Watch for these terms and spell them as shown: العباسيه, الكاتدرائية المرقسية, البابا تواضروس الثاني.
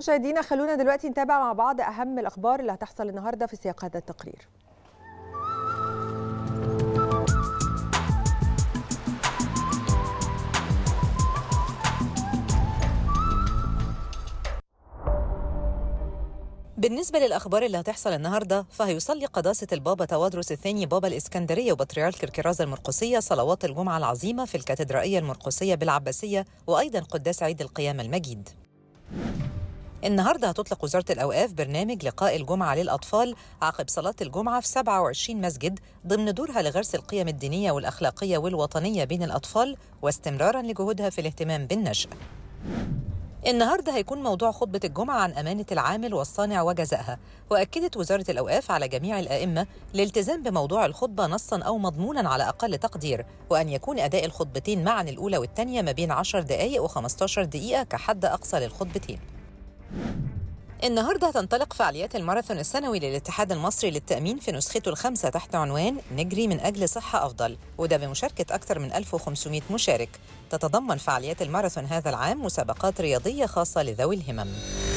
مشاهدينا، خلونا دلوقتي نتابع مع بعض أهم الأخبار اللي هتحصل النهاردة في سياق هذا التقرير. بالنسبة للأخبار اللي هتحصل النهاردة، فهيصلي قداسة البابا تواضروس الثاني بابا الإسكندرية وبطريرك الكرازة المرقسية صلوات الجمعة العظيمة في الكاتدرائية المرقسية بالعباسيه، وأيضا قداس عيد القيامة المجيد. النهاردة هتطلق وزارة الأوقاف برنامج لقاء الجمعة للأطفال عقب صلاة الجمعة في 27 مسجد ضمن دورها لغرس القيم الدينية والأخلاقية والوطنية بين الأطفال، واستمرارا لجهودها في الاهتمام بالنشأ. النهارده هيكون موضوع خطبة الجمعة عن أمانة العامل والصانع وجزائها، وأكدت وزارة الأوقاف على جميع الأئمة الالتزام بموضوع الخطبة نصا أو مضمونا على أقل تقدير، وأن يكون أداء الخطبتين معا الأولى والثانية ما بين 10 دقائق و15 دقيقة كحد أقصى للخطبتين. النهارده هتنطلق فعاليات الماراثون السنوي للاتحاد المصري للتأمين في نسخته الخامسة تحت عنوان نجري من أجل صحة أفضل، وده بمشاركة أكثر من 1500 مشارك. تتضمن فعاليات الماراثون هذا العام مسابقات رياضية خاصة لذوي الهمم.